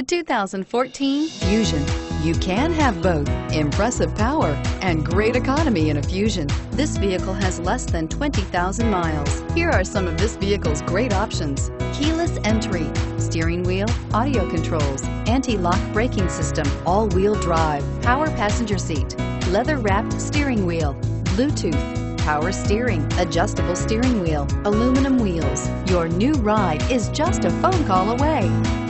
The 2014 Fusion. You can have both impressive power and great economy in a Fusion. This vehicle has less than 20,000 miles. Here are some of this vehicle's great options: keyless entry, steering wheel audio controls, anti-lock braking system, all-wheel drive, power passenger seat, leather-wrapped steering wheel, Bluetooth, power steering, adjustable steering wheel, aluminum wheels. Your new ride is just a phone call away.